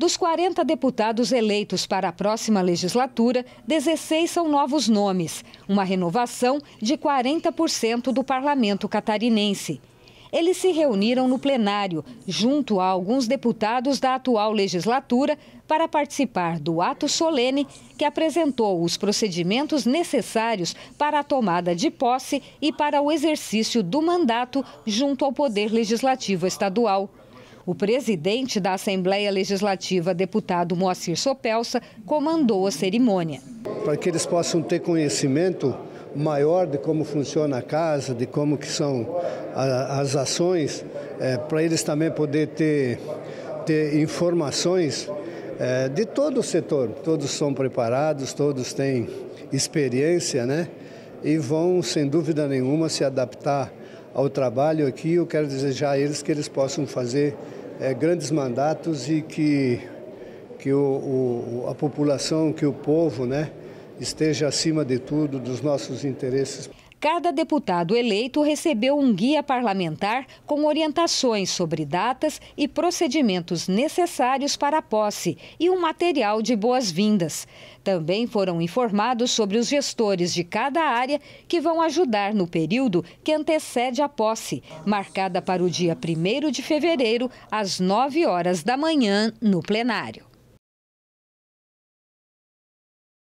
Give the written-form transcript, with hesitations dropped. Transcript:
Dos 40 deputados eleitos para a próxima legislatura, 16 são novos nomes, uma renovação de 40% do parlamento catarinense. Eles se reuniram no plenário, junto a alguns deputados da atual legislatura, para participar do ato solene que apresentou os procedimentos necessários para a tomada de posse e para o exercício do mandato junto ao Poder Legislativo Estadual. O presidente da Assembleia Legislativa, deputado Moacir Sopelsa, comandou a cerimônia. Para que eles possam ter conhecimento maior de como funciona a casa, de como que são as ações, para eles também poder ter informações de todo o setor. Todos são preparados, todos têm experiência, né? E vão, sem dúvida nenhuma, se adaptar ao trabalho aqui. Eu quero desejar a eles que eles possam fazer grandes mandatos e que a população, que o povo, né, esteja acima de tudo, dos nossos interesses. Cada deputado eleito recebeu um guia parlamentar com orientações sobre datas e procedimentos necessários para a posse e um material de boas-vindas. Também foram informados sobre os gestores de cada área que vão ajudar no período que antecede a posse, marcada para o dia 1º de fevereiro, às 9h da manhã, no plenário.